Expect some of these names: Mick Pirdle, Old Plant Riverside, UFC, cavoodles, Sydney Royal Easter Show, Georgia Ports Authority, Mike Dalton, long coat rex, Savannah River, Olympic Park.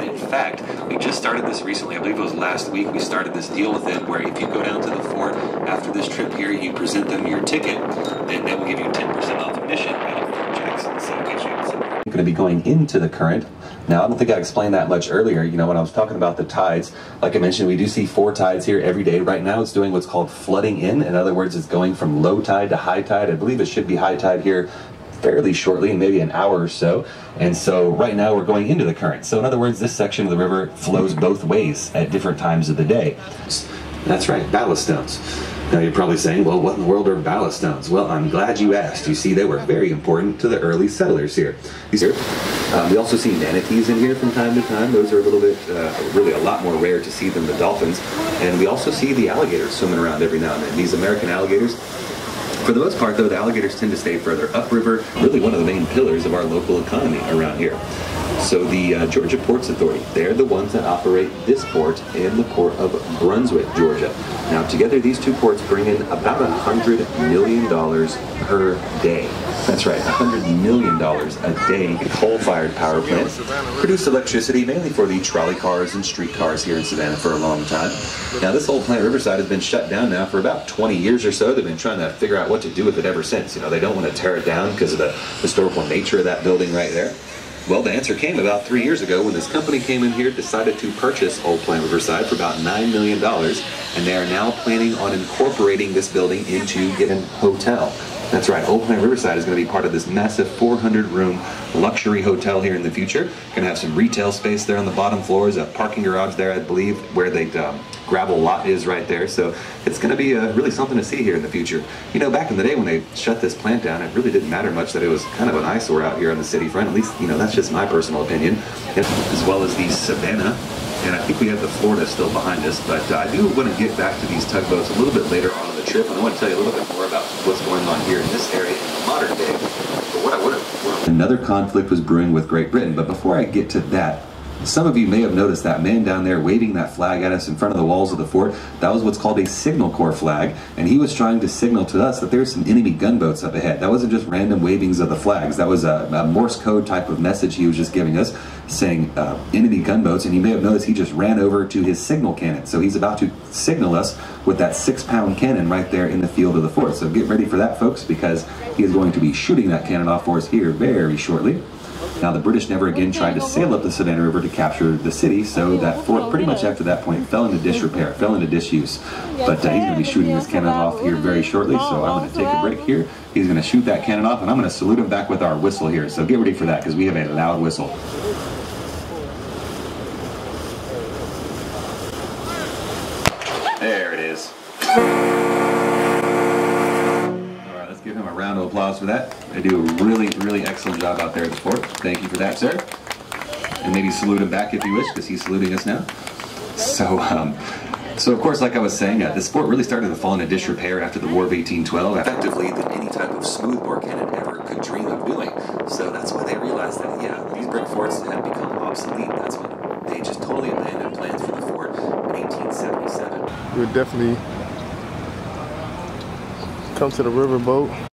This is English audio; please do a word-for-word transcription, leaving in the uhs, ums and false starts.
And in fact, we just started this recently. I believe it was last week we started this deal with them where if you go down to the fort after this trip here, you present them your ticket, then they will give you ten percent off admission out of Fort Jackson. So it gives you I'm going to be going into the current. Now, I don't think I explained that much earlier. You know, when I was talking about the tides, like I mentioned, we do see four tides here every day. Right now, it's doing what's called flooding in. In other words, it's going from low tide to high tide. I believe it should be high tide here fairly shortly, maybe an hour or so. And so right now we're going into the current. So in other words, this section of the river flows both ways at different times of the day. That's right, ballast stones. Now you're probably saying, well, what in the world are ballast stones? Well, I'm glad you asked. You see, they were very important to the early settlers here. These here. Um, we also see manatees in here from time to time. Those are a little bit, uh, really a lot more rare to see than the dolphins. And we also see the alligators swimming around every now and then. These American alligators. For the most part, though, the alligators tend to stay further upriver, really one of the main pillars of our local economy around here. So the uh, Georgia Ports Authority, they're the ones that operate this port in the port of Brunswick, Georgia. Now, together, these two ports bring in about one hundred million dollars per day. That's right, one hundred million dollars a day. Coal-fired power plants produced electricity mainly for the trolley cars and streetcars here in Savannah for a long time. Now, this Old Plant Riverside has been shut down now for about twenty years or so. They've been trying to figure out what to do with it ever since. You know, they don't want to tear it down because of the historical nature of that building right there. Well, the answer came about three years ago when this company came in here, decided to purchase Old Plant Riverside for about nine million dollars, and they are now planning on incorporating this building into an hotel. That's right, Old Plant Riverside is going to be part of this massive four hundred room luxury hotel here in the future. Going to have some retail space there on the bottom floors, a parking garage there, I believe, where the um, gravel lot is right there. So it's going to be uh, really something to see here in the future. You know, back in the day when they shut this plant down, it really didn't matter much that it was kind of an eyesore out here on the city front. At least, you know, that's just my personal opinion. As well as the Savannah. And I think we have the Florida still behind us, but uh, I do want to get back to these tugboats a little bit later on in the trip, and I want to tell you a little bit more about what's going on here in this area in the modern day. But what I would have... Another conflict was brewing with Great Britain, but before I get to that, some of you may have noticed that man down there waving that flag at us in front of the walls of the fort. That was what's called a Signal Corps flag, and he was trying to signal to us that there were some enemy gunboats up ahead. That wasn't just random wavings of the flags. That was a, a Morse code type of message he was just giving us, saying uh, enemy gunboats, and you may have noticed he just ran over to his signal cannon. So he's about to signal us with that six pound cannon right there in the field of the fort. So get ready for that, folks, because he is going to be shooting that cannon off for us here very shortly. Now, the British never again tried to sail up the Savannah River to capture the city, so that fort pretty much after that point fell into disrepair, fell into disuse. But uh, he's going to be shooting this cannon off here very shortly, so I'm going to take a break here. He's going to shoot that cannon off, and I'm going to salute him back with our whistle here. So get ready for that, because we have a loud whistle. There it is. Give him a round of applause for that. They do a really, really excellent job out there at the fort. Thank you for that, sir. And maybe salute him back if you wish, because he's saluting us now. So, um, so of course, like I was saying, uh, the sport really started to fall into disrepair after the War of eighteen twelve. Effectively, than any type of smoothbore cannon ever could dream of doing. So that's why they realized that, yeah, these brick forts had become obsolete. That's when they just totally abandoned plans for the fort in eighteen seventy-seven. We're definitely... come to the riverboat.